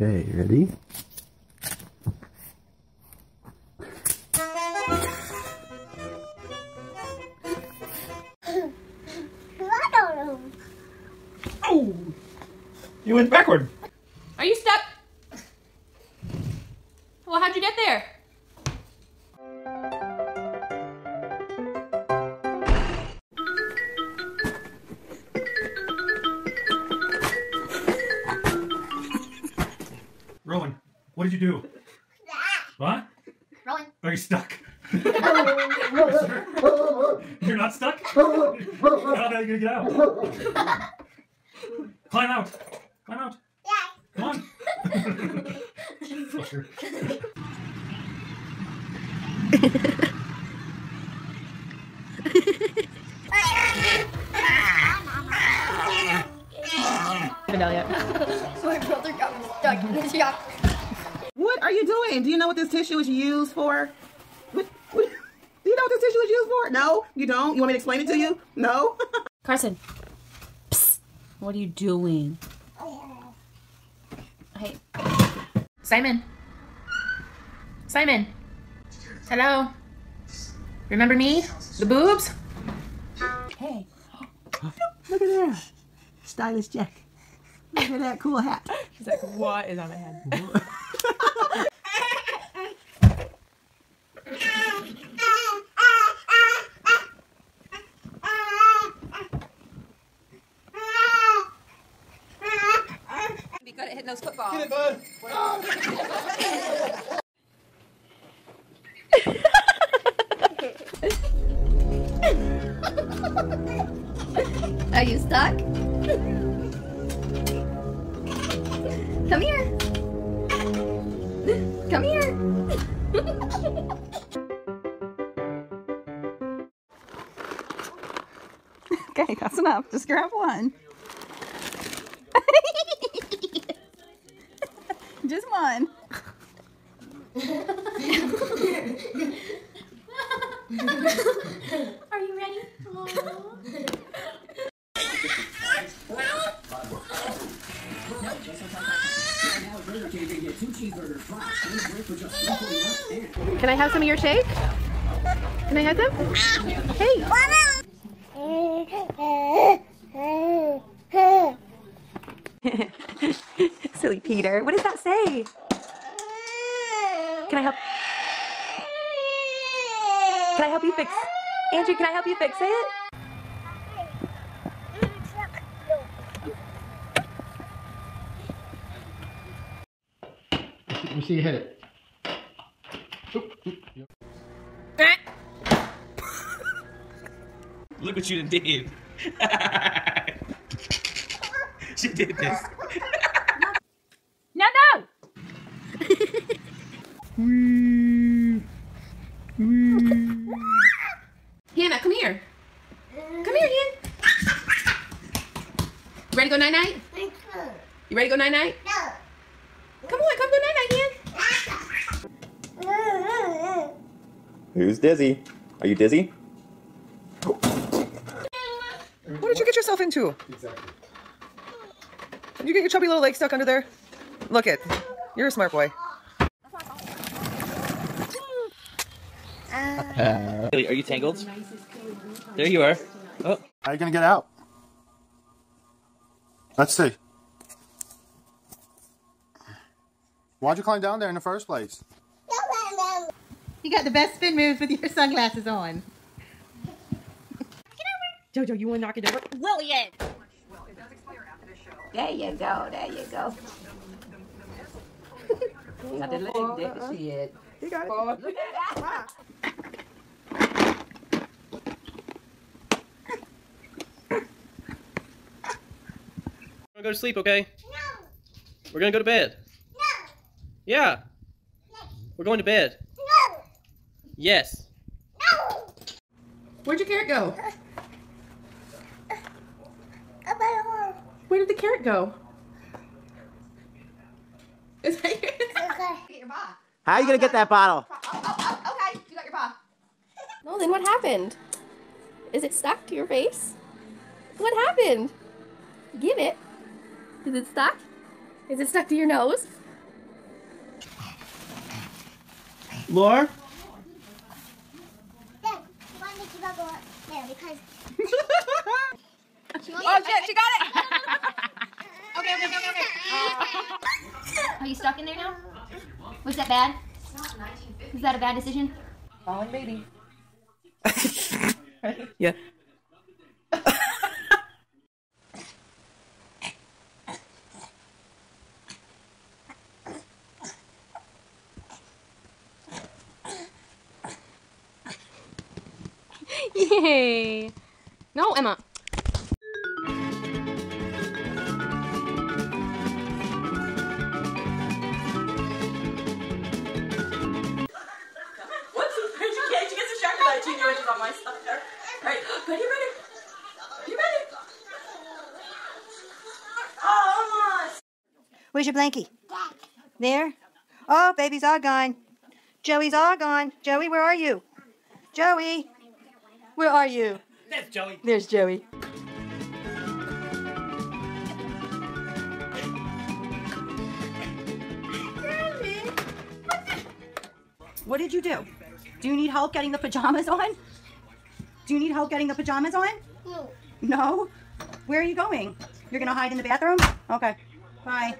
Okay, ready? Oh! You went backward. Are you stuck? Well, how'd you get there? Rowan, what did you do? What? Rowan. Are you stuck? You're not stuck? How are you gonna get out? Climb out! Climb out! Yeah! Come on! Flusher. My brother got stuck in his yacht. What are you doing? Do you know what this tissue is used for? What? Do you know what this tissue is used for? No, you don't? You want me to explain it to you? No? Carson. What are you doing? Hey. Simon. Simon. Hello. Remember me? The boobs? Hey. Look at there. Stylish Jack. Look at that cool hat. She's like, what is on my head? Got to hit those footballs. Get it, bud. Are you stuck? Come here. Come here. Okay, that's enough. Just grab one. Just one. Are you ready? Can I have some of your shake? Can I have some? Hey. Silly Peter. What does that say? Can I help? Can I help you fix? Andrew, can I help you fix it? Let me see you hit it. Look what you did. She did this. Hannah, come here. Come here, Hannah. You ready to go night-night? You ready to go night-night? No. Come on, come go night-night, Hannah. Who's dizzy? Are you dizzy? What did you get yourself into? Exactly. Did you get your chubby little leg stuck under there? Look it. You're a smart boy. Are you tangled? There you are. Oh. How are you gonna get out? Let's see. Why'd you climb down there in the first place? You got the best spin moves with your sunglasses on. Get over. Jojo, you wanna knock it over? William! There you go, there you go. Not the leg, there she is. You got it. We're gonna go to sleep, okay? No. We're gonna go to bed. No. Yeah. Yes. We're going to bed. No. Yes. No. Where'd your carrot go? Up my arm. Where did the carrot go? Is that your? Get your paw. How are you gonna get that bottle? Oh, okay. You got your paw. No, then what happened? Is it stuck to your face? What happened? Give it. Is it stuck? Is it stuck to your nose? Laura? Dad, why did you go there? Because... oh, shit, she got it! Okay. Are you stuck in there now? Was that bad? Was that a bad decision? Falling baby. Yeah. Yay! No, Emma. On my stuff there. Right, ready? You ready? Oh, where's your blankie? There. Oh, baby's all gone. Joey's all gone. Joey, where are you? Joey, where are you? There's Joey. There's Joey. What did you do? Do you need help getting the pajamas on? Do you need help getting the pajamas on? No. No? Where are you going? You're going to hide in the bathroom? Okay. Bye.